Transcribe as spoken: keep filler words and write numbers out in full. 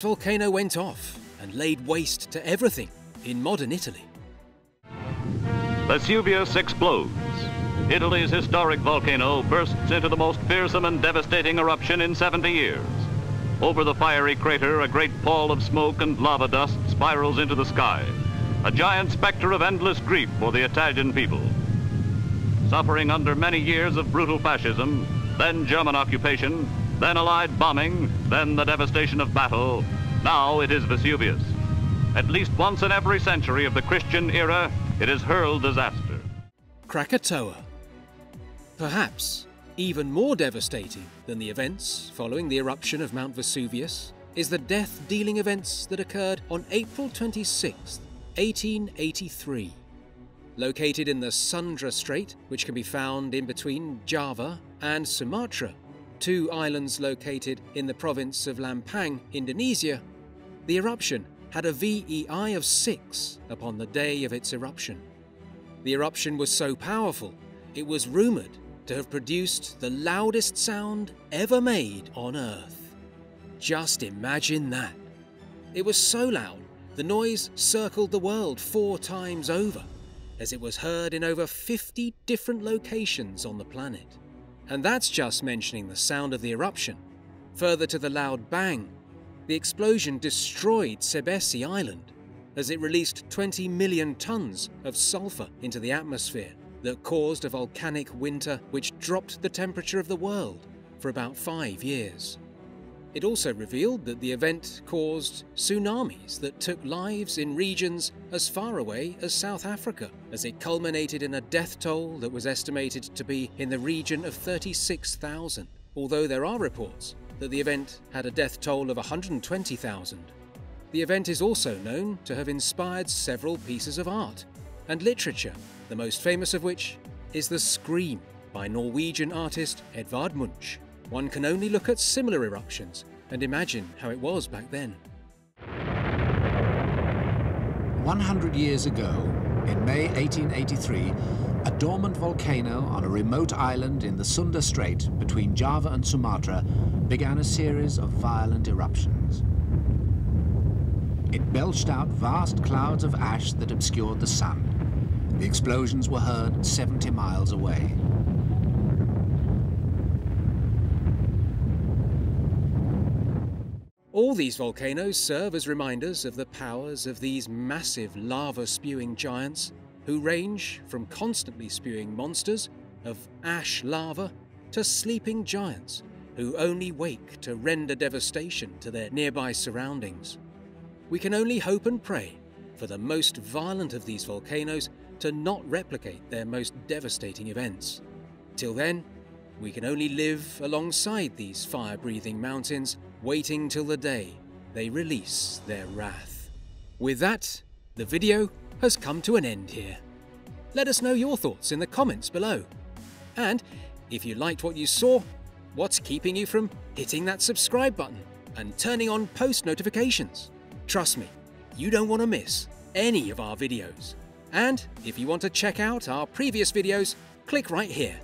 The volcano went off and laid waste to everything in modern Italy. Vesuvius explodes. Italy's historic volcano bursts into the most fearsome and devastating eruption in seventy years. Over the fiery crater, a great pall of smoke and lava dust spirals into the sky, a giant specter of endless grief for the Italian people. Suffering under many years of brutal fascism, then German occupation, then Allied bombing, then the devastation of battle, now it is Vesuvius. At least once in every century of the Christian era, it has hurled disaster. Krakatoa. Perhaps even more devastating than the events following the eruption of Mount Vesuvius is the death-dealing events that occurred on April twenty-sixth, eighteen eighty-three. Located in the Sunda Strait, which can be found in between Java and Sumatra, two islands located in the province of Lampung, Indonesia, the eruption had a V E I of six upon the day of its eruption. The eruption was so powerful, it was rumored to have produced the loudest sound ever made on Earth. Just imagine that. It was so loud, the noise circled the world four times over, as it was heard in over fifty different locations on the planet. And that's just mentioning the sound of the eruption. Further to the loud bang, the explosion destroyed Sebesi Island as it released twenty million tons of sulfur into the atmosphere that caused a volcanic winter which dropped the temperature of the world for about five years. It also revealed that the event caused tsunamis that took lives in regions as far away as South Africa, as it culminated in a death toll that was estimated to be in the region of thirty-six thousand, although there are reports that the event had a death toll of one hundred twenty thousand. The event is also known to have inspired several pieces of art and literature, the most famous of which is The Scream by Norwegian artist Edvard Munch. One can only look at similar eruptions and imagine how it was back then. one hundred years ago, in May eighteen eighty-three, a dormant volcano on a remote island in the Sunda Strait between Java and Sumatra began a series of violent eruptions. It belched out vast clouds of ash that obscured the sun. The explosions were heard seventy miles away. All these volcanoes serve as reminders of the powers of these massive lava-spewing giants, who range from constantly spewing monsters of ash lava to sleeping giants who only wake to render devastation to their nearby surroundings. We can only hope and pray for the most violent of these volcanoes to not replicate their most devastating events. Till then, we can only live alongside these fire-breathing mountains, waiting till the day they release their wrath. With that, the video has come to an end here. Let us know your thoughts in the comments below. And if you liked what you saw, what's keeping you from hitting that subscribe button and turning on post notifications? Trust me, you don't want to miss any of our videos. And if you want to check out our previous videos, click right here.